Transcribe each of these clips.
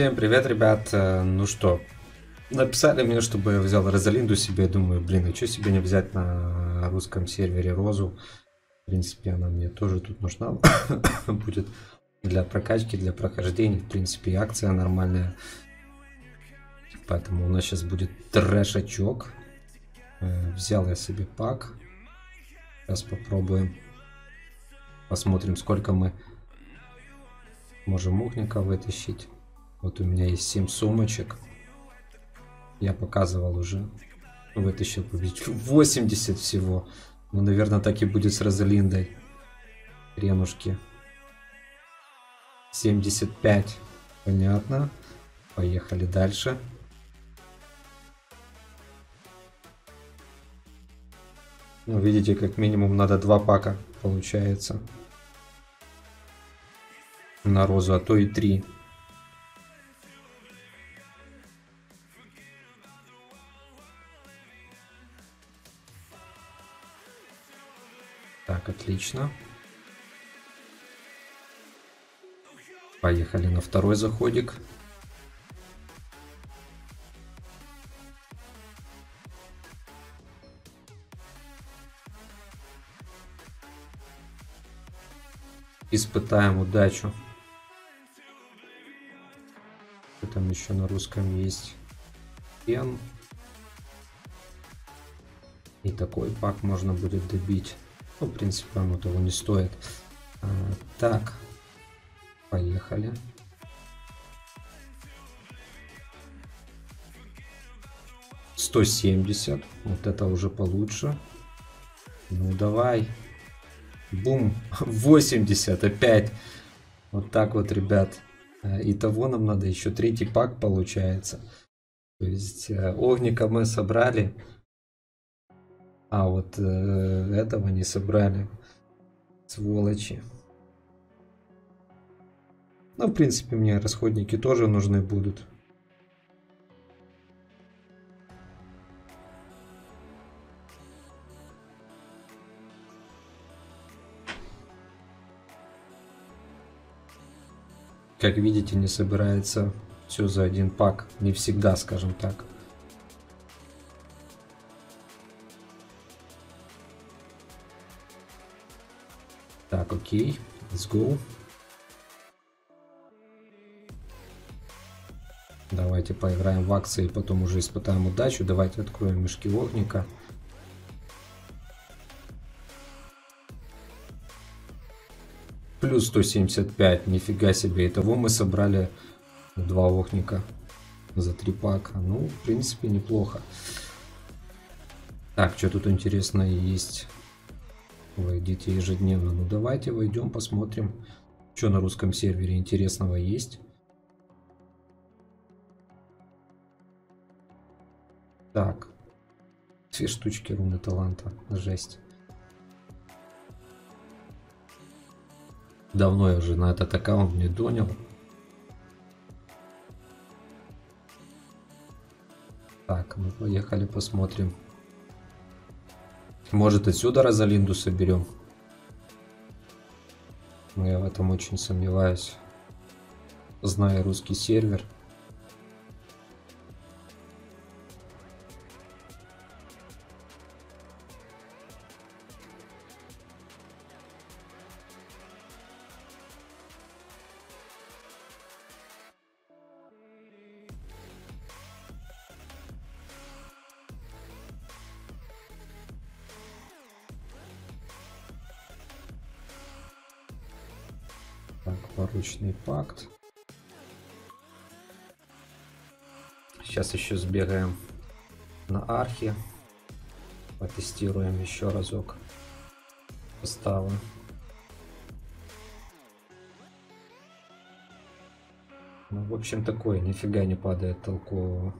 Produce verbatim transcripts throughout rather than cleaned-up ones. Всем привет, ребят. Ну что, написали мне, чтобы я взял Розалинду себе. Думаю, блин, а что себе не взять на русском сервере Розу? В принципе, она мне тоже тут нужна будет для прокачки, для прохождения. В принципе, акция нормальная. Поэтому у нас сейчас будет трэшачок. Взял я себе пак. Сейчас попробуем. Посмотрим, сколько мы можем ухника вытащить. Вот у меня есть семь сумочек. Я показывал уже. Вытащил победитель. восемьдесят всего. Ну, наверное, так и будет с Розалиндой. Хренушки. семьдесят пять. Понятно. Поехали дальше. Ну, видите, как минимум надо два пака получается. На Розу, а то и три. Так, отлично. Поехали на второй заходик. Испытаем удачу. Что там еще на русском есть? Пен. И такой пак можно будет добить. Ну, в принципе, оно того не стоит. А, так, поехали. сто семьдесят. Вот это уже получше. Ну, давай. Бум. восемьдесят опять. Вот так вот, ребят. Итого нам надо еще третий пак, получается. То есть, огника мы собрали. А вот э, этого не собрали. Сволочи. Ну, в принципе, мне расходники тоже нужны будут. Как видите, не собирается все за один пак. Не всегда, скажем так. Так, окей, let's go. Давайте поиграем в акции, потом уже испытаем удачу. Давайте откроем мешки огника. Плюс сто семьдесят пять, нифига себе. Итого мы собрали два огника за три пака. Ну, в принципе, неплохо. Так, что тут интересно есть? Войдите ежедневно. Ну давайте войдем, посмотрим, что на русском сервере интересного есть. Так, две штучки руны таланта, жесть. Давно я уже на этот аккаунт не донил. Так, мы поехали, посмотрим. Может, отсюда Розалинду соберем? Но я в этом очень сомневаюсь, зная русский сервер. Поручный пакт. Сейчас еще сбегаем на архи, потестируем еще разок поставы. Ну, в общем, такое, нифига не падает толкового.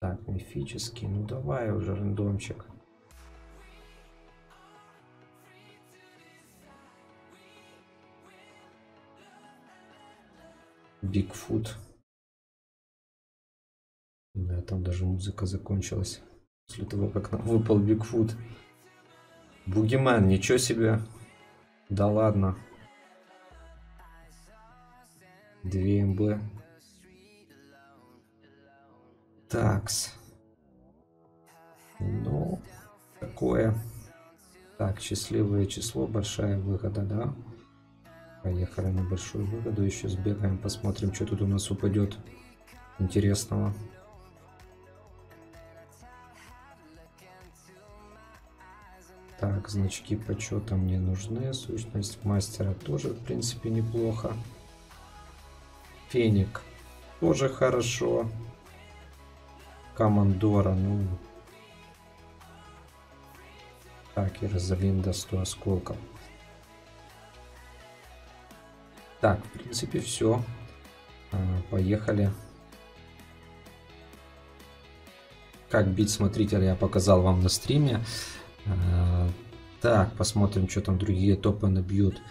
Так, мифический. Ну давай уже, рандомчик. Бигфут. Да, там даже музыка закончилась. После того, как нам выпал Бигфут. Бугимен, ничего себе. Да ладно. два эм бэ. Такс. Ну, такое. Так, счастливое число, большая выгода, да? Поехали на большую выгоду. Еще сбегаем, посмотрим, что тут у нас упадет интересного. Так, значки почета мне нужны. Сущность мастера тоже, в принципе, неплохо. Феник тоже хорошо. Командора, ну... Так, и Розалинда сто осколков. Так, в принципе, все. Поехали. Как бить смотрителя я показал вам на стриме. Так, посмотрим, что там другие топы набьют.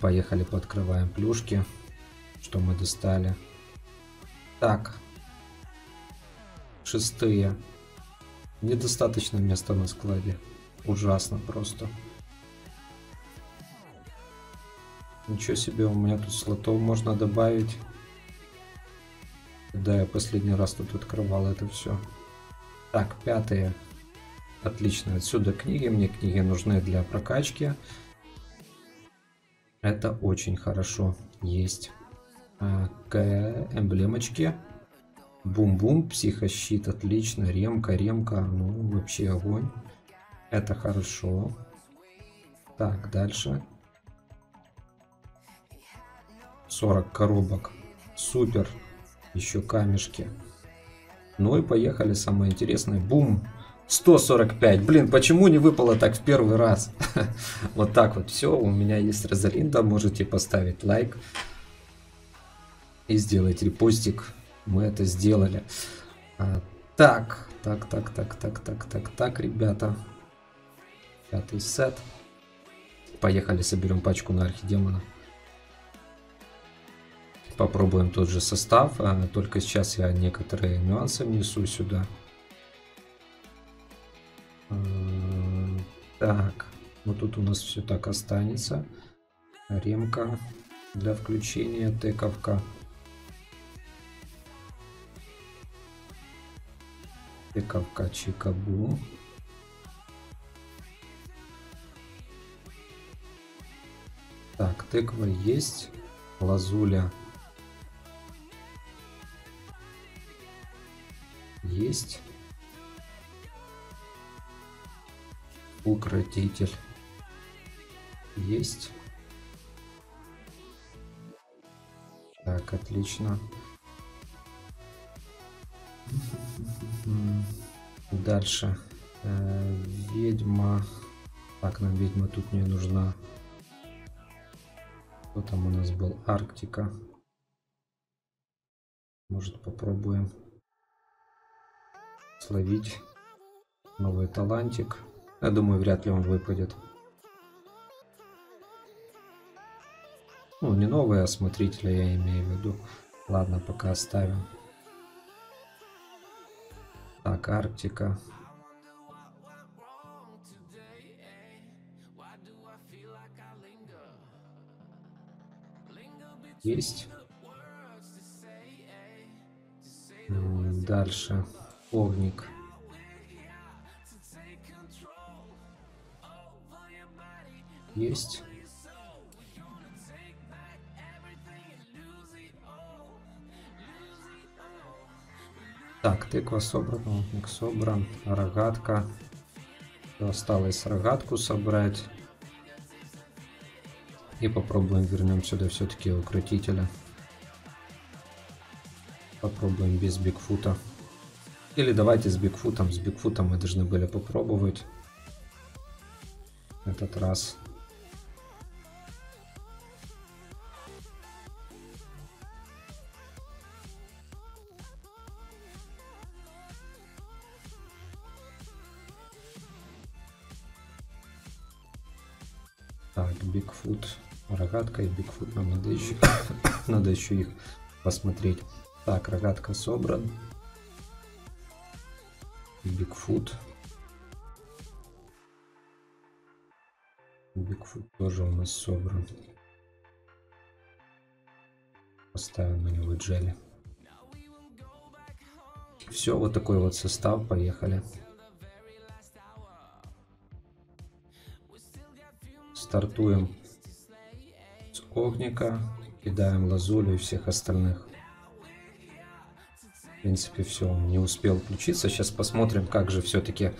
Поехали, пооткрываем плюшки, что мы достали. Так, шестые. Недостаточно места на складе. Ужасно просто. Ничего себе, у меня тут слотов можно добавить. Да, я последний раз тут открывал это все. Так, пятые. Отлично, отсюда книги. Мне книги нужны для прокачки. Это очень хорошо. Есть эмблемочки. Бум-бум, психощит, отлично, ремка, ремка, ну вообще огонь, это хорошо. Так, дальше. сорок коробок, супер, еще камешки. Ну и поехали, самое интересное, бум, сто сорок пять, блин, почему не выпало так в первый раз? Вот так вот, все, у меня есть Розалинда, можете поставить лайк и сделать репостик. Мы это сделали. А, так, так, так, так, так, так, так, так, ребята. Пятый сет. Поехали, соберем пачку на Архидемона. Попробуем тот же состав. А, только сейчас я некоторые нюансы внесу сюда. А, так, вот тут у нас все так останется. Ремка для включения, тыковка. Тыковка, Чикабу. Так, тыква есть. Лазуля есть. Укротитель есть. Так, отлично. Дальше э, ведьма. Так, нам ведьма тут не нужна. Кто там у нас был? Арктика. Может, попробуем словить новый талантик. Я думаю, вряд ли он выпадет. Ну, не новый, а смотрителя я имею в виду. Ладно, пока оставим. Так, Арктика. Есть. Дальше. Огник. Есть. Так, тыква собрана, лопник собран, рогатка. Осталось рогатку собрать. И попробуем, вернем сюда все-таки укротителя. Попробуем без Бигфута. Или давайте с Бигфутом. С Бигфутом мы должны были попробовать этот раз. Бигфут, рогатка и Бигфут, нам надо еще, надо еще их посмотреть. Так, рогатка собран. Бигфут. Бигфут тоже у нас собран. Поставим на него джели. Все, вот такой вот состав, поехали. Стартуем с Огника, кидаем Лазулю и всех остальных. В принципе, все, он не успел включиться. Сейчас посмотрим, как же все-таки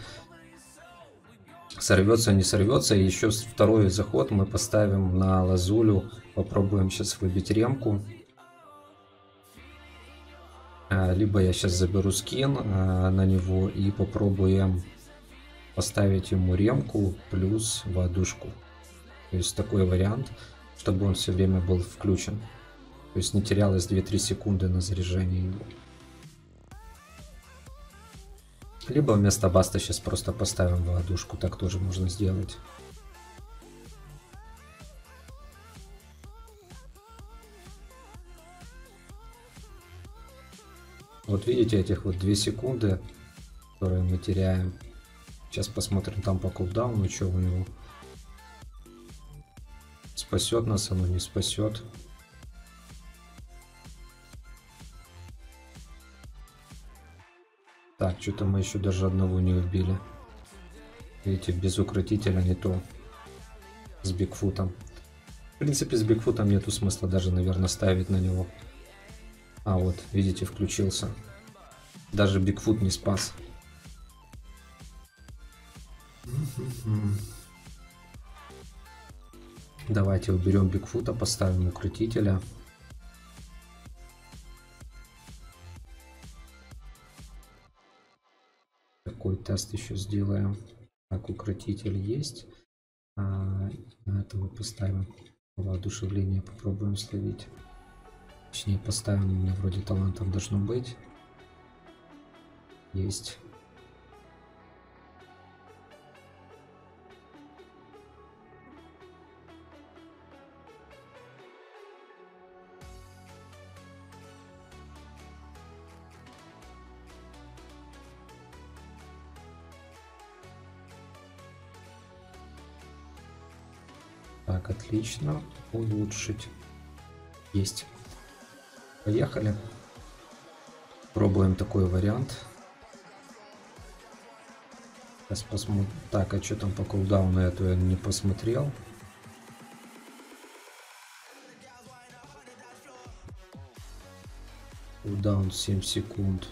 сорвется, не сорвется. И еще второй заход мы поставим на Лазулю. Попробуем сейчас выбить ремку. Либо я сейчас заберу скин а, на него и попробуем поставить ему ремку плюс водушку. То есть такой вариант, чтобы он все время был включен. То есть не терялось две-три секунды на заряжение его. Либо вместо баста сейчас просто поставим водушку, так тоже можно сделать. Вот видите, этих вот две секунды, которые мы теряем. Сейчас посмотрим там по кулдауну, что у него. Спасет нас оно, не спасет. Так, что-то мы еще даже одного не убили. Видите, без укротителя не то. С Бигфутом. В принципе, с Бигфутом нету смысла даже, наверное, ставить на него. А вот, видите, включился. Даже Бигфут не спас. Давайте уберем Бигфута, поставим укротителя. Такой тест еще сделаем. Так, укротитель есть. А, на это мы поставим воодушевление, попробуем словить. Точнее, поставим, у меня вроде талантов должно быть. Есть. Так, отлично. Улучшить. Есть. Поехали. Пробуем такой вариант. Сейчас посмотрим. Так, а что там по кулдауну, эту я не посмотрел. Кулдаун семь секунд.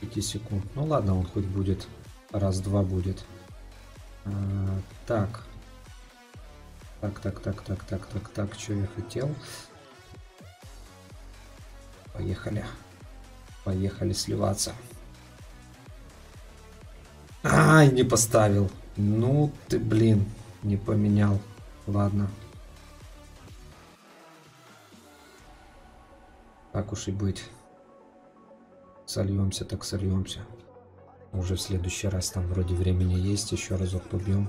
пять секунд. Ну ладно, он хоть будет. Раз-два будет. А, так. Так, так, так, так, так, так, так. Что я хотел? Поехали. Поехали сливаться. Ай, не поставил. Ну ты, блин, не поменял. Ладно. Так уж и быть. Сольемся, так сольемся. Уже в следующий раз, там вроде времени есть. Еще разок побьем.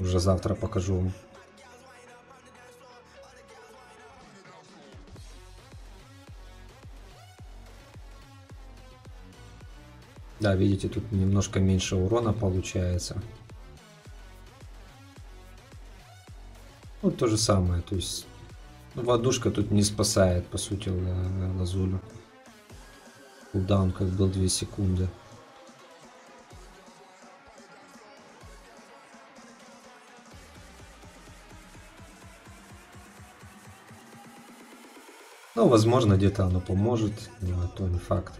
Уже завтра покажу вам. Да, видите, тут немножко меньше урона получается. Ну, то же самое, то есть ну, водушка тут не спасает, по сути, Лазулю. Кулдаун как был две секунды. Ну, возможно, где-то оно поможет, но то не факт.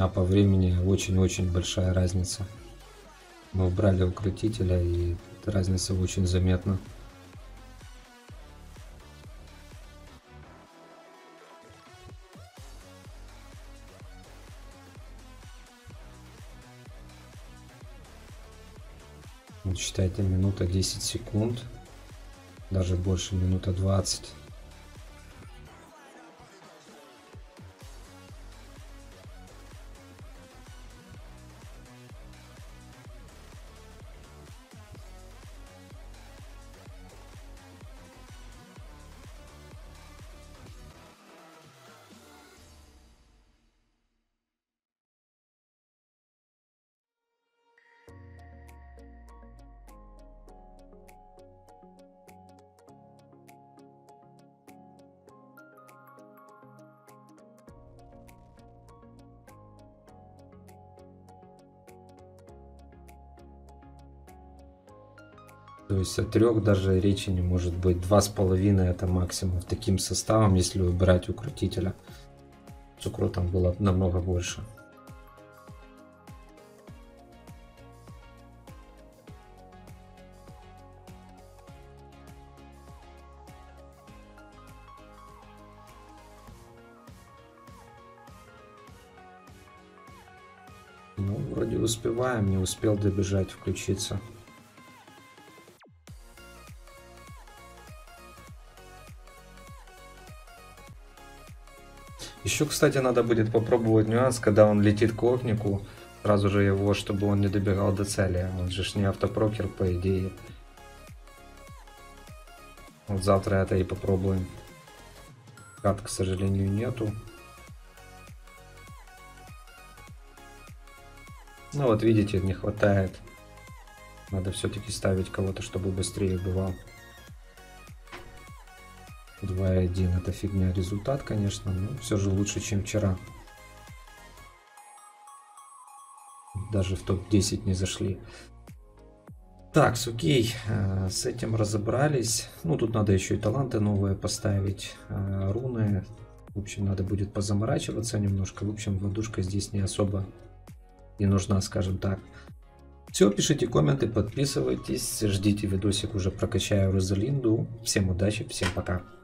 А по времени очень-очень большая разница. Мы убрали укротителя, и разница очень заметна. Вот, считайте, минута десять секунд, даже больше, минута двадцать. То есть о трех даже речи не может быть. Два с половиной это максимум таким составом, если убирать укротителя. С укротом было намного больше. Ну, вроде успеваем, не успел добежать, включиться. Еще, кстати, надо будет попробовать нюанс, когда он летит к окнику, сразу же его, чтобы он не добегал до цели. Он же ж не автопрокер, по идее. Вот завтра это и попробуем. Карт, к сожалению, нету. Ну вот видите, не хватает. Надо все-таки ставить кого-то, чтобы быстрее бывал. два и один это фигня, результат, конечно, но все же лучше, чем вчера. Даже в топ десять не зашли. Так, окей, с этим разобрались. Ну тут надо еще и таланты новые поставить, руны. В общем, надо будет позаморачиваться немножко. В общем, водушка здесь не особо не нужна, скажем так. Все, пишите комменты, подписывайтесь, ждите видосик, уже прокачаю Розалинду. Всем удачи, всем пока.